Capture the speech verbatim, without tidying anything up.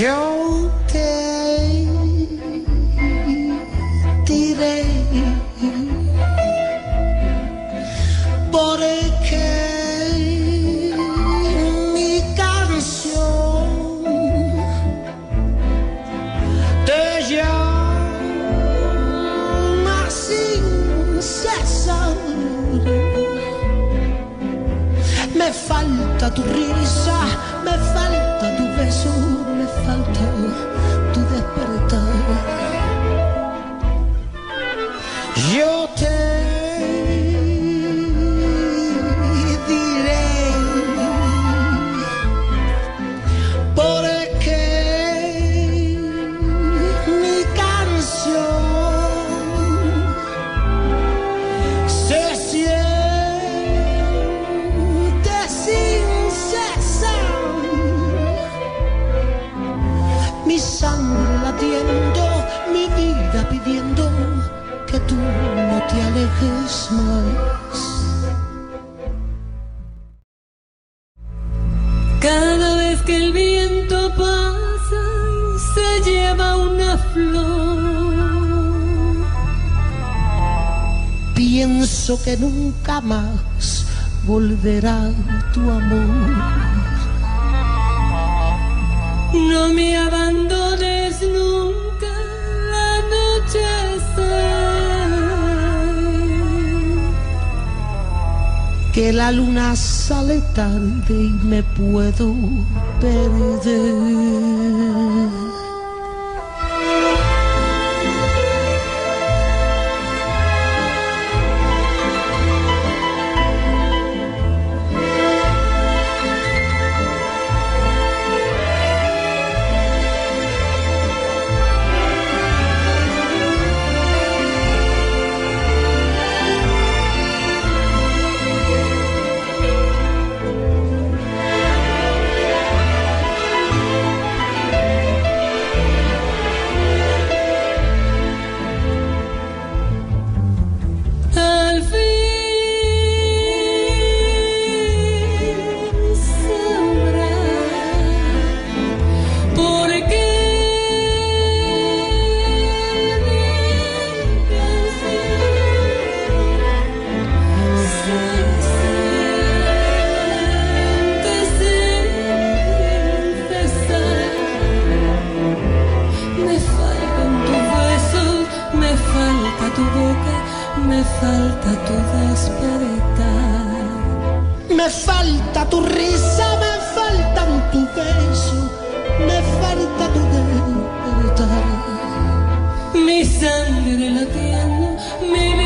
Yo te diré por qué mi canción te llama sin cesar. Me falta tu risa, me falta tu beso, falta tu despertar. Yo te diré por qué mi canción se siente sin cesar. Mi sangre latiendo, mi vida pidiendo que tú no te alejes más. Cada vez que el viento pasa, se lleva una flor. Pienso que nunca más volverá tu amor. No me abandones nunca, la noche está. Que la luna sale tarde y me puedo perder. Me falta tu despertar, me falta tu risa, me faltan tu beso, me falta tu despertar. Mi sangre latiendo, mi